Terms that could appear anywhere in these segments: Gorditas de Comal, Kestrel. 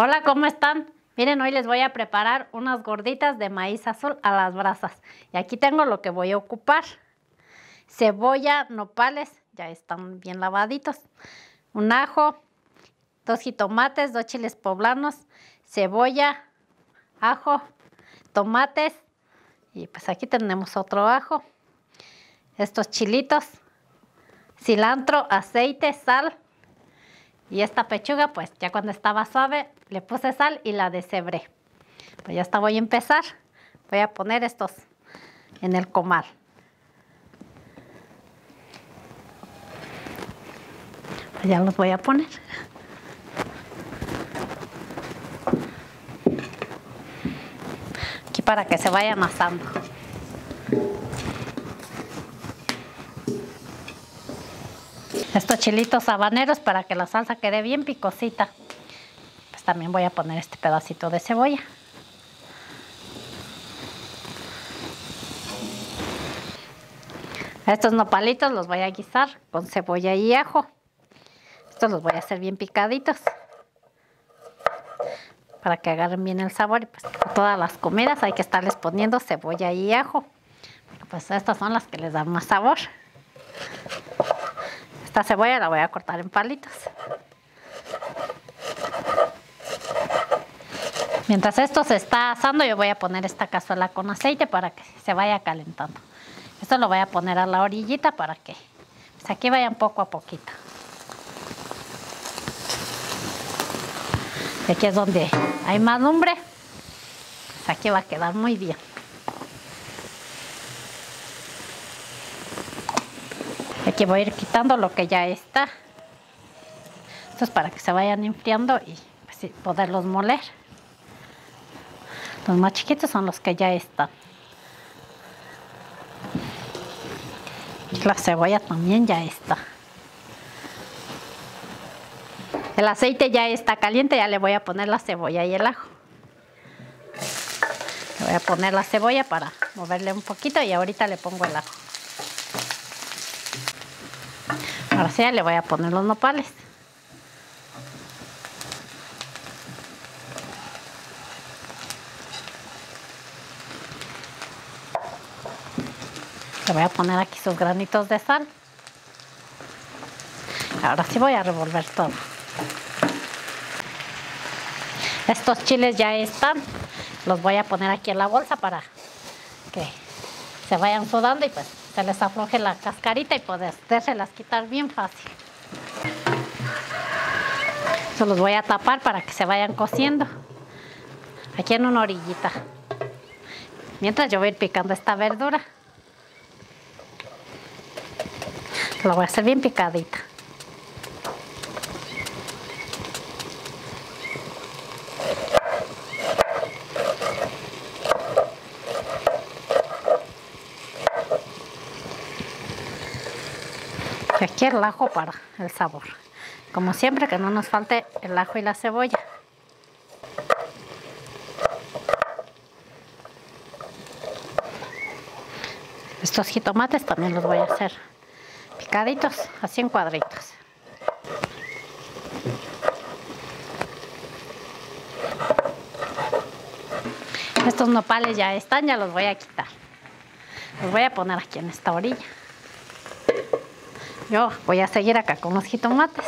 Hola, ¿cómo están? Miren, hoy les voy a preparar unas gorditas de maíz azul a las brasas. Y aquí tengo lo que voy a ocupar. Cebolla, nopales, ya están bien lavaditos. Un ajo, dos jitomates, dos chiles poblanos, cebolla, ajo, tomates. Y pues aquí tenemos otro ajo. Estos chilitos, cilantro, aceite, sal. Y esta pechuga, pues ya cuando estaba suave, le puse sal y la deshebré. Pues ya está, voy a empezar. Voy a poner estos en el comal. Pues ya los voy a poner. Aquí para que se vaya amasando. Estos chilitos habaneros para que la salsa quede bien picosita. Pues también voy a poner este pedacito de cebolla. Estos nopalitos los voy a guisar con cebolla y ajo. Estos los voy a hacer bien picaditos para que agarren bien el sabor. Y pues a todas las comidas hay que estarles poniendo cebolla y ajo. Pues estas son las que les dan más sabor. La cebolla la voy a cortar en palitos. Mientras esto se está asando, yo voy a poner esta cazuela con aceite para que se vaya calentando. Esto lo voy a poner a la orillita para que pues aquí vayan poco a poquito. Y aquí es donde hay más lumbre. Pues aquí va a quedar muy bien. Aquí voy a ir quitando lo que ya está. Esto es para que se vayan enfriando y pues, poderlos moler. Los más chiquitos son los que ya están. Y la cebolla también ya está. El aceite ya está caliente, ya le voy a poner la cebolla y el ajo. Le voy a poner la cebolla para moverle un poquito y ahorita le pongo el ajo. Ahora sí, le voy a poner los nopales. Le voy a poner aquí sus granitos de sal. Ahora sí voy a revolver todo. Estos chiles ya están. Los voy a poner aquí en la bolsa para que se vayan sudando y pues se les afloje la cascarita y podérselas quitar bien fácil. Eso los voy a tapar para que se vayan cociendo. Aquí en una orillita. Mientras yo voy a ir picando esta verdura. La voy a hacer bien picadita. Aquí el ajo para el sabor. Como siempre, que no nos falte el ajo y la cebolla. Estos jitomates también los voy a hacer picaditos, así en cuadritos. Estos nopales ya están, ya los voy a quitar. Los voy a poner aquí en esta orilla. Yo voy a seguir acá con los jitomates.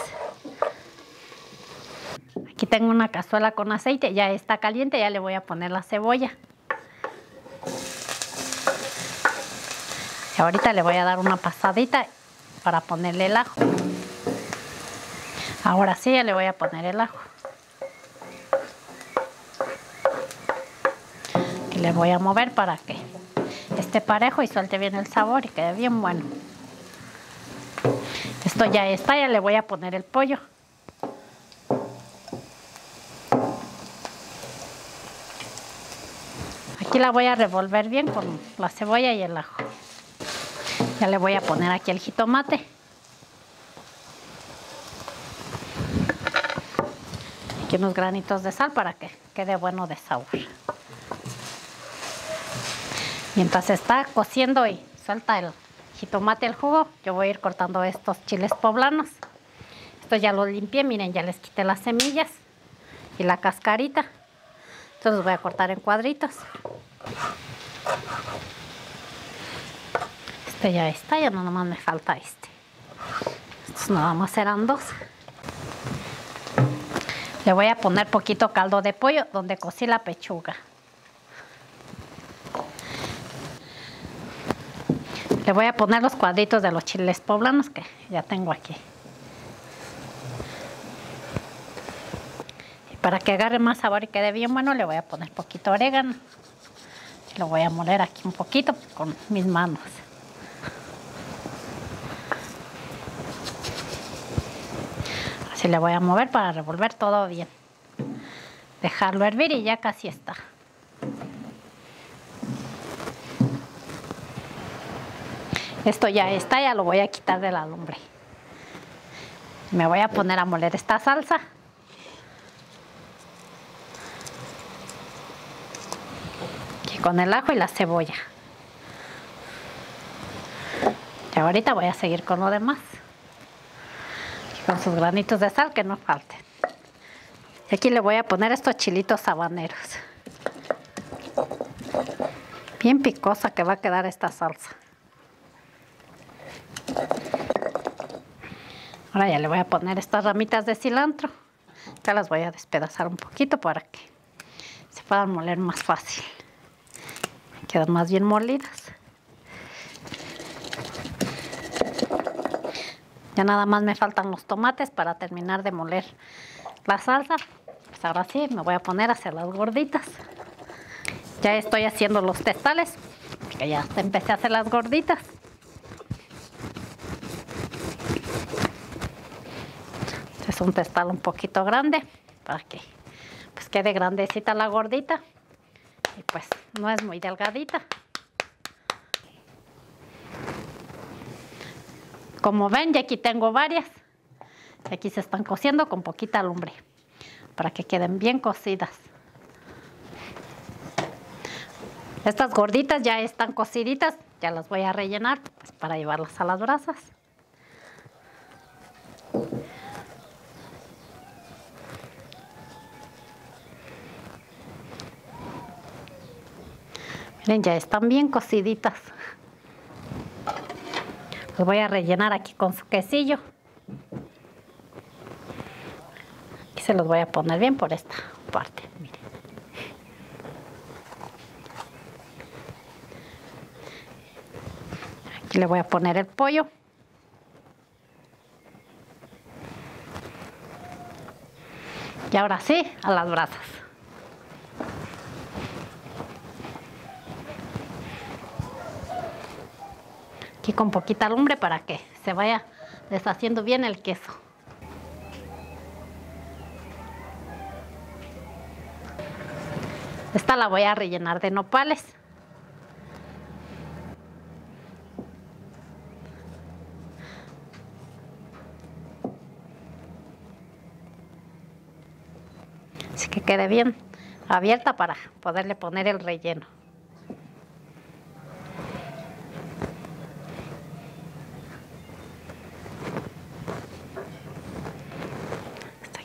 Aquí tengo una cazuela con aceite, ya está caliente, ya le voy a poner la cebolla. Y ahorita le voy a dar una pasadita para ponerle el ajo. Ahora sí, ya le voy a poner el ajo. Y le voy a mover para que esté parejo y suelte bien el sabor y quede bien bueno. Esto ya está, ya le voy a poner el pollo. Aquí la voy a revolver bien con la cebolla y el ajo. Ya le voy a poner aquí el jitomate. Aquí unos granitos de sal para que quede bueno de sabor. Mientras está cociendo y suelta el jitomate el jugo, yo voy a ir cortando estos chiles poblanos. Estos ya los limpié, miren, ya les quité las semillas aquí la cascarita. Entonces los voy a cortar en cuadritos. Este ya está, ya no, nomás me falta este. Entonces nada más serán dos. Le voy a poner poquito caldo de pollo donde cocí la pechuga. Le voy a poner los cuadritos de los chiles poblanos que ya tengo aquí. Y para que agarre más sabor y quede bien bueno, le voy a poner poquito orégano. Lo voy a moler aquí un poquito con mis manos. Así le voy a mover para revolver todo bien. Dejarlo hervir y ya casi está. Esto ya está, ya lo voy a quitar de la lumbre. Me voy a poner a moler esta salsa. Aquí con el ajo y la cebolla. Y ahorita voy a seguir con lo demás. Aquí con sus granitos de sal que no falten. Y aquí le voy a poner estos chilitos habaneros. Bien picosa que va a quedar esta salsa. Ahora ya le voy a poner estas ramitas de cilantro. Ya las voy a despedazar un poquito para que se puedan moler más fácil. Quedan más bien molidas. Ya nada más me faltan los tomates para terminar de moler la salsa. Pues ahora sí me voy a poner a hacer las gorditas. Ya estoy haciendo los testales, porque ya empecé a hacer las gorditas. Es un testal un poquito grande para que pues quede grandecita la gordita y pues no es muy delgadita. Como ven, ya aquí tengo varias. Aquí se están cociendo con poquita lumbre para que queden bien cocidas. Estas gorditas ya están cociditas, ya las voy a rellenar pues para llevarlas a las brasas. Miren, ya están bien cociditas. Los voy a rellenar aquí con su quesillo. Aquí se los voy a poner bien por esta parte, miren. Aquí le voy a poner el pollo. Y ahora sí, a las brasas. Aquí con poquita lumbre para que se vaya deshaciendo bien el queso. Esta la voy a rellenar de nopales. Así que quede bien abierta para poderle poner el relleno.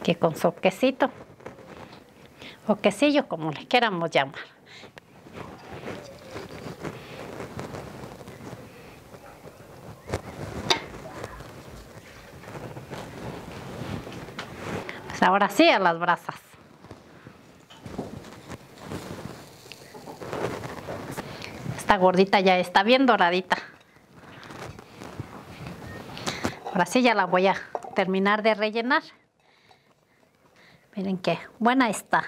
Aquí con su quesito o quesillo, como le queramos llamar. Pues ahora sí, a las brasas. Esta gordita ya está bien doradita. Ahora sí ya la voy a terminar de rellenar. Miren qué buena está.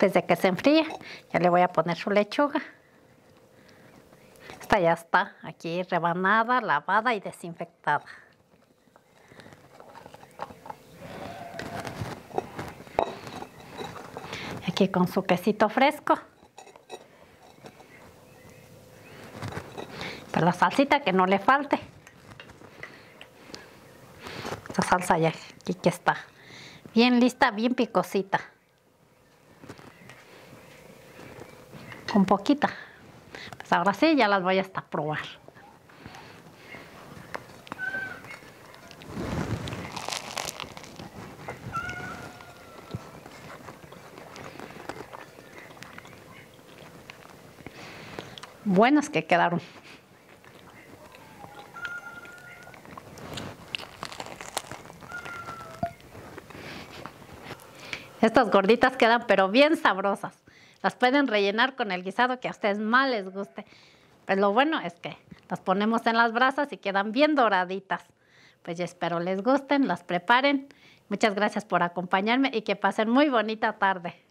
Desde que se enfríe, ya le voy a poner su lechuga. Esta ya está aquí rebanada, lavada y desinfectada. Aquí con su quesito fresco. Para la salsita que no le falte. Esta salsa ya aquí que está. Bien lista, bien picosita. Con poquita. Pues ahora sí, ya las voy hasta a probar. buenas que quedaron. Estas gorditas quedan pero bien sabrosas. Las pueden rellenar con el guisado que a ustedes más les guste. Pues lo bueno es que las ponemos en las brasas y quedan bien doraditas. Pues yo espero les gusten, las preparen. Muchas gracias por acompañarme y que pasen muy bonita tarde.